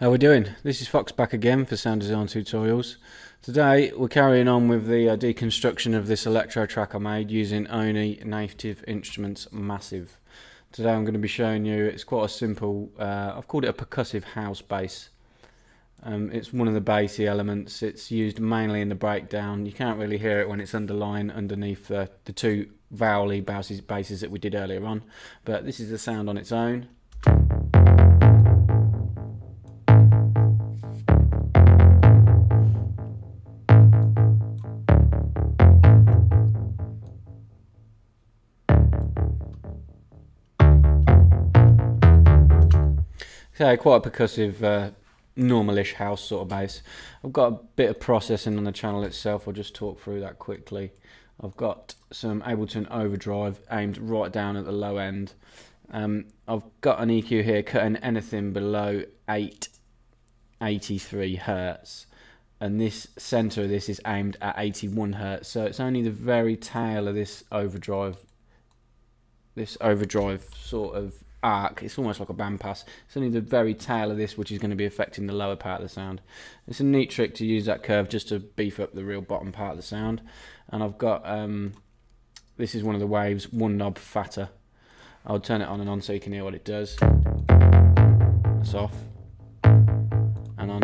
How we doing? This is Fox back again for sound design tutorials. Today we're carrying on with the deconstruction of this electro track I made using only Native Instruments Massive. Today I'm going to be showing you, it's quite a simple, I've called it a percussive house bass. It's one of the bassy elements, it's used mainly in the breakdown. You can't really hear it when it's underlying underneath the two vowel-y basses that we did earlier on. But this is the sound on its own. So quite a percussive, normalish house sort of bass. I've got a bit of processing on the channel itself, I'll just talk through that quickly. I've got some Ableton overdrive aimed right down at the low end. I've got an EQ here cutting anything below 883 Hertz. And this center of this is aimed at 81 Hertz. So it's only the very tail of this overdrive sort of arc, it's almost like a bandpass. It's only the very tail of this which is going to be affecting the lower part of the sound. It's a neat trick to use that curve just to beef up the real bottom part of the sound. And I've got, this is one of the waves, one knob fatter. I'll turn it on and on so you can hear what it does. That's off. And on.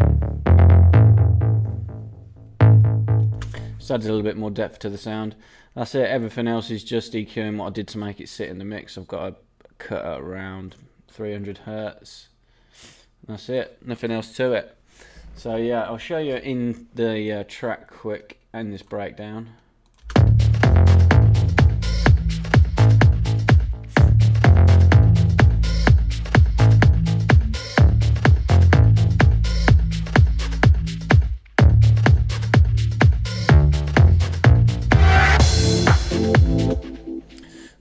Just adds a little bit more depth to the sound. That's it, everything else is just EQing what I did to make it sit in the mix. I've got a cut at around 300 Hertz. That's it, nothing else to it. So yeah, I'll show you in the track quick and this breakdown.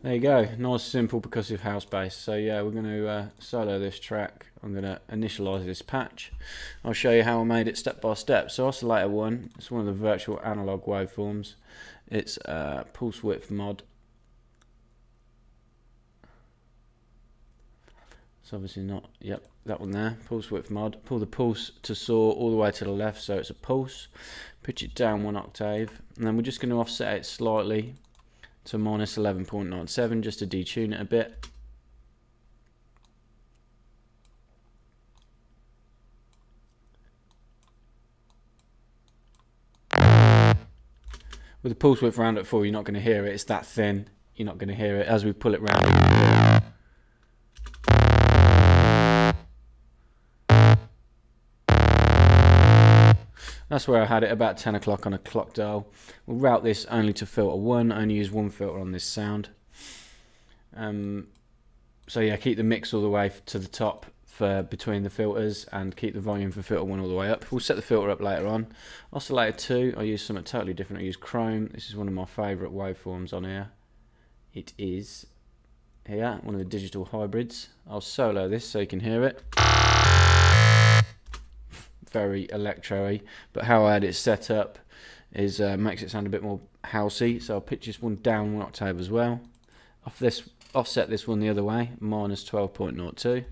There you go, nice simple percussive house bass. So yeah, we're going to solo this track. I'm going to initialize this patch. I'll show you how I made it step by step. So oscillator 1, it's one of the virtual analog waveforms. It's pulse width mod. It's obviously not, yep, that one there, pulse width mod. Pull the pulse to saw all the way to the left so it's a pulse. Pitch it down one octave and then we're just going to offset it slightly to minus 11.97 just to detune it a bit. With the pulse width round at 4 you're not going to hear it, it's that thin, you're not going to hear it. As we pull it round, that's where I had it, about 10 o'clock on a clock dial. We'll route this only to filter 1, only use one filter on this sound. So yeah, keep the mix all the way to the top for between the filters and keep the volume for filter 1 all the way up. We'll set the filter up later on. Oscillator 2, I use something totally different, I use Chrome. This is one of my favourite waveforms on here. It is here, one of the digital hybrids. I'll solo this so you can hear it. Very electro-y, but how I had it set up is makes it sound a bit more housey. So I'll pitch this one down one octave as well. Off this, offset this one the other way, minus 12.02.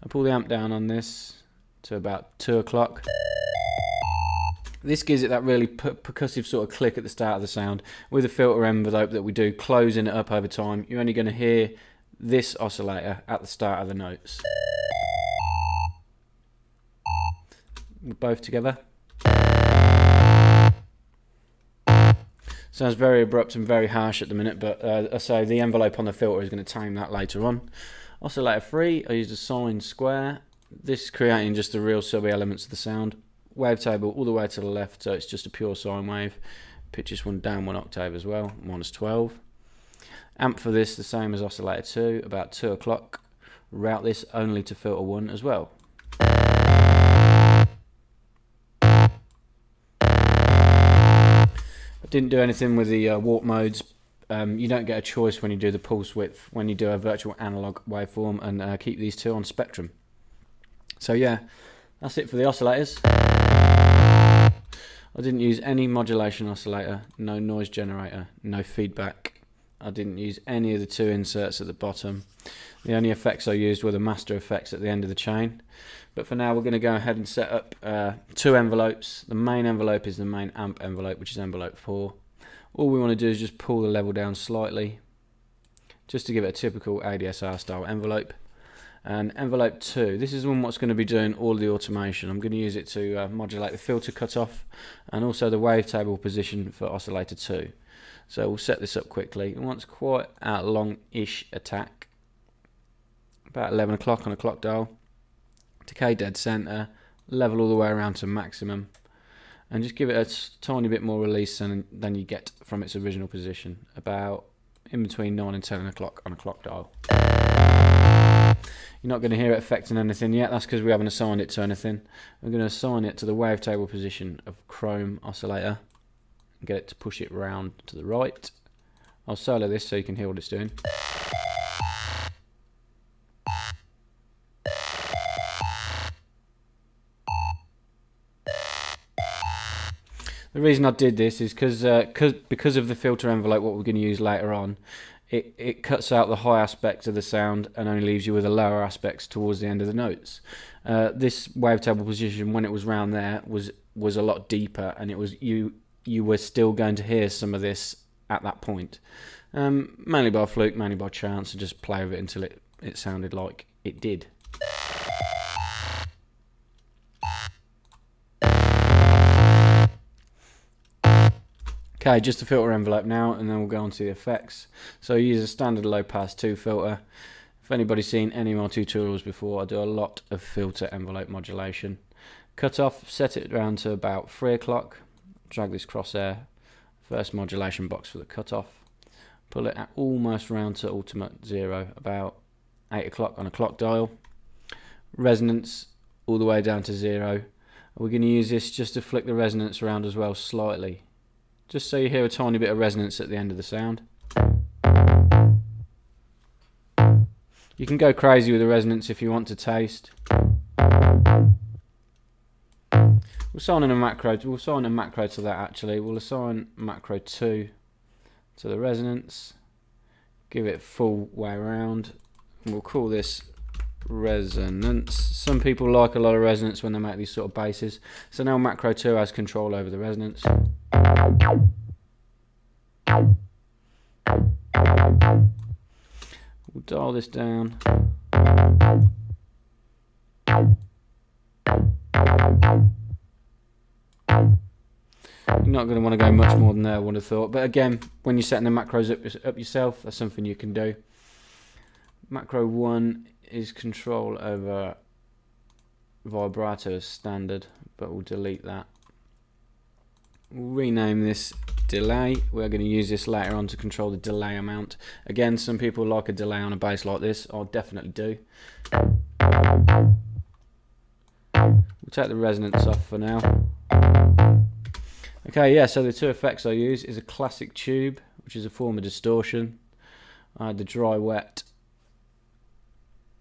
I pull the amp down on this to about 2 o'clock. This gives it that really percussive sort of click at the start of the sound. With a filter envelope that we do, closing it up over time, you're only going to hear this oscillator at the start of the notes. Both together. Sounds very abrupt and very harsh at the minute, but I say the envelope on the filter is going to tame that later on. Oscillator 3, I used a sine square. This is creating just the real sub elements of the sound. Wavetable all the way to the left, so it's just a pure sine wave. Pitch this one down one octave as well, minus 12. Amp for this the same as oscillator 2, about 2 o'clock. Route this only to filter 1 as well. I didn't do anything with the warp modes. You don't get a choice when you do the pulse width, when you do a virtual analog waveform, and keep these two on spectrum. So yeah, that's it for the oscillators. I didn't use any modulation oscillator, no noise generator, no feedback. I didn't use any of the two inserts at the bottom. The only effects I used were the master effects at the end of the chain. But for now we're going to go ahead and set up two envelopes. The main envelope is the main amp envelope, which is envelope 4. All we want to do is just pull the level down slightly, just to give it a typical ADSR style envelope. And envelope 2, this is the one what's going to be doing all the automation. I'm going to use it to modulate the filter cutoff and also the wavetable position for oscillator 2. So we'll set this up quickly. We want quite a long-ish attack, about 11 o'clock on a clock dial, decay dead center, level all the way around to maximum, and just give it a tiny bit more release than you get from its original position, about in between 9 and 10 o'clock on a clock dial. You're not going to hear it affecting anything yet, that's because we haven't assigned it to anything. We're going to assign it to the wavetable position of Chrome oscillator and get it to push it round to the right. I'll solo this so you can hear what it's doing. The reason I did this is because of the filter envelope, what we're going to use later on, it cuts out the high aspects of the sound and only leaves you with the lower aspects towards the end of the notes. This wavetable position, when it was round there, was a lot deeper, and it was you were still going to hear some of this at that point. Mainly by fluke, mainly by chance, and just play with it until it sounded like it did. Okay, just the filter envelope now, and then we'll go on to the effects. So I use a standard low pass 2 filter. If anybody's seen any of my tutorials before, I do a lot of filter envelope modulation. Cut off, set it down to about 3 o'clock. Drag this crosshair, first modulation box for the cutoff. Pull it at almost round to ultimate 0, about 8 o'clock on a clock dial. Resonance all the way down to 0. We're going to use this just to flick the resonance around as well slightly, just so you hear a tiny bit of resonance at the end of the sound. You can go crazy with the resonance if you want to taste. We'll assign a macro. We'll assign a macro to that. Actually, we'll assign macro 2 to the resonance. Give it full way around. And we'll call this resonance. Some people like a lot of resonance when they make these sort of basses. So now macro 2 has control over the resonance. We'll dial this down. You're not going to want to go much more than there, I would have thought. But again, when you're setting the macros up yourself, that's something you can do. Macro 1 is control over vibrato as standard, but we'll delete that. We'll rename this delay. We're going to use this later on to control the delay amount. Again, some people like a delay on a bass like this. I'll definitely do. We'll take the resonance off for now. Okay, yeah, so the two effects I use is a classic tube, which is a form of distortion. I had the dry wet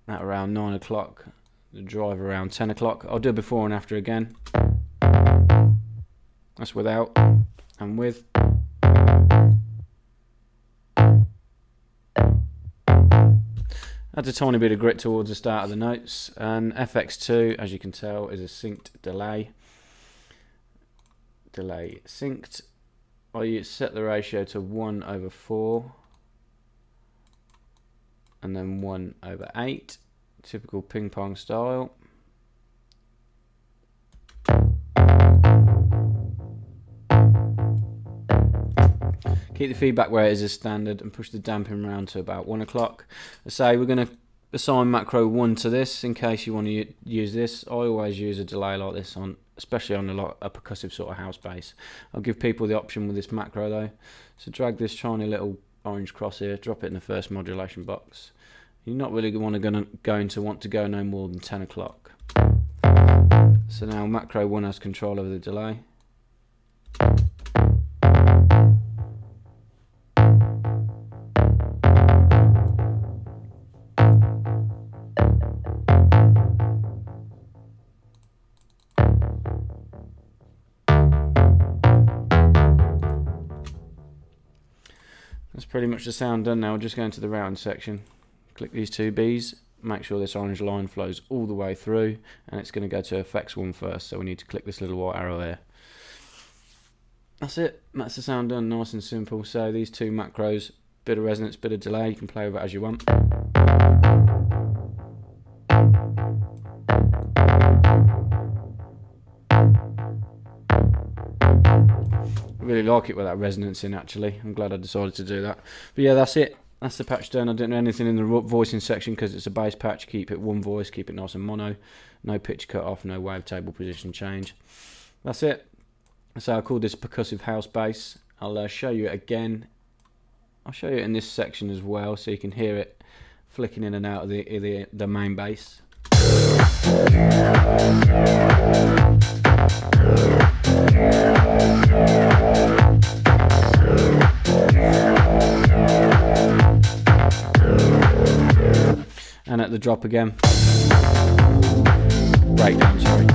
at around 9 o'clock, the drive around 10 o'clock. I'll do before and after again. That's without and with. Adds a tiny bit of grit towards the start of the notes. And FX2, as you can tell, is a synced delay. Delay synced. I set the ratio to 1/4 and then 1/8. Typical ping pong style. Keep the feedback where it is as standard and push the damping round to about 1 o'clock. I say we're going to assign macro 1 to this in case you want to use this. I always use a delay like this, on, especially on a percussive sort of house bass. I'll give people the option with this macro though. So drag this tiny little orange cross here, drop it in the first modulation box. You're not really going to want to go no more than 10 o'clock. So now macro 1 has control over the delay. That's pretty much the sound done now. We'll just go into the routing section. Click these two Bs. Make sure this orange line flows all the way through, and it's going to go to effects one first, so we need to click this little white arrow there. That's it. That's the sound done, nice and simple. So these two macros, bit of resonance, bit of delay, you can play over it as you want. I really like it with that resonance in, actually. I'm glad I decided to do that. But yeah, that's it. That's the patch done. I didn't do anything in the voicing section because it's a bass patch. Keep it one voice, keep it nice and mono. No pitch cut off, no wavetable position change. That's it. So I call this percussive house bass. I'll show you it again. I'll show you it in this section as well, so you can hear it flicking in and out of the main bass. And at the drop again. Breakdown, sorry.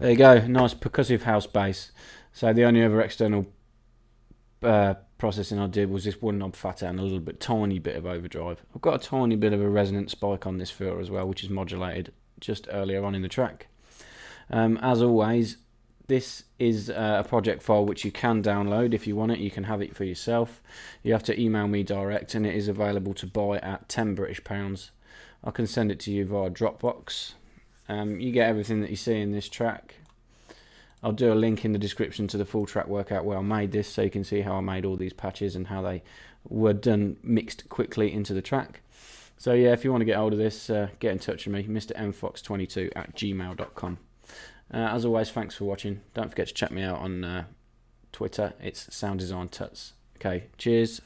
There you go, nice percussive house bass. So the only other external processing I did was this one knob fatter and a little bit tiny bit of overdrive. I've got a tiny bit of a resonance spike on this filter as well, which is modulated just earlier on in the track. As always, this is a project file which you can download if you want it. You can have it for yourself. You have to email me direct, and it is available to buy at £10. I can send it to you via Dropbox. You get everything that you see in this track. I'll do a link in the description to the full track workout where I made this, so you can see how I made all these patches and how they were done, mixed quickly into the track. So yeah, if you want to get hold of this, get in touch with me, mrnfox22@gmail.com. As always, thanks for watching. Don't forget to check me out on Twitter. It's Sound Design Tuts. Okay, cheers.